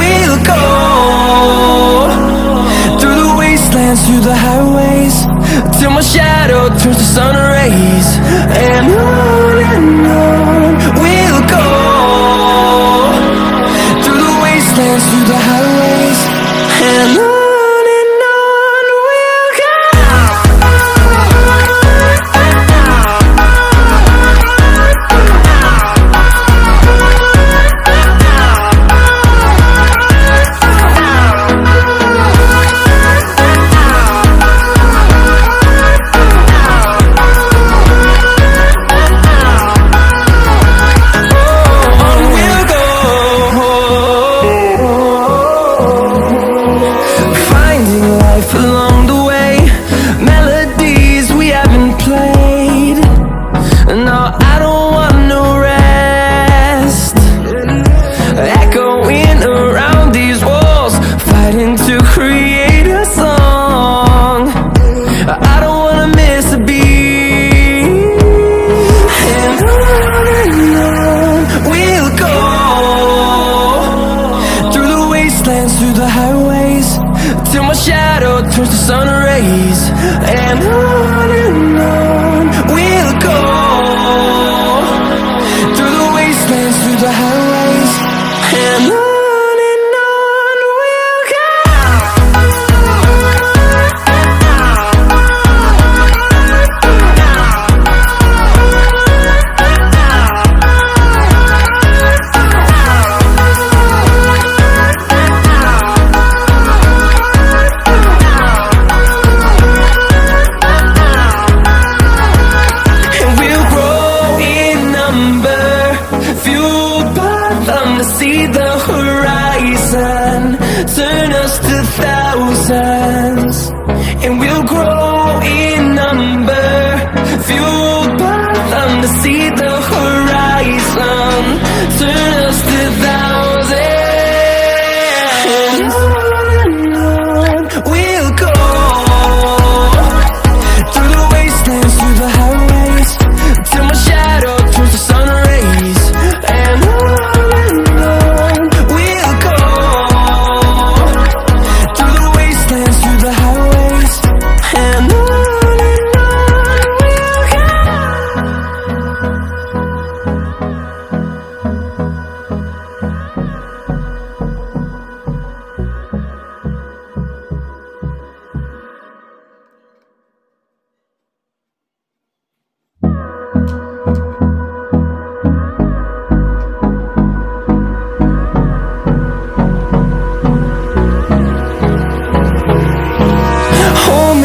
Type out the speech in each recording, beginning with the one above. we'll go, through the wastelands, through the highways, till my shadow turns to sun rays. And on we'll go, through the wastelands, through the highways, and on. Through the highways, till my shadow turns to sun rays. And on we'll go, through the wastelands, through the highways, and on. See the horizon turn us to thousands, and we'll grow in number, fueled by them. To see the horizon turn us to thousands, and on we'll go, through the wastelands, through the highways, till my shadow turns to sun rays.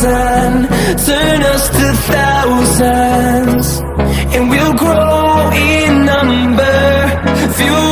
and turn us to thousands, and we'll grow in number. Few